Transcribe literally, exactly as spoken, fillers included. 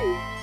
Woo!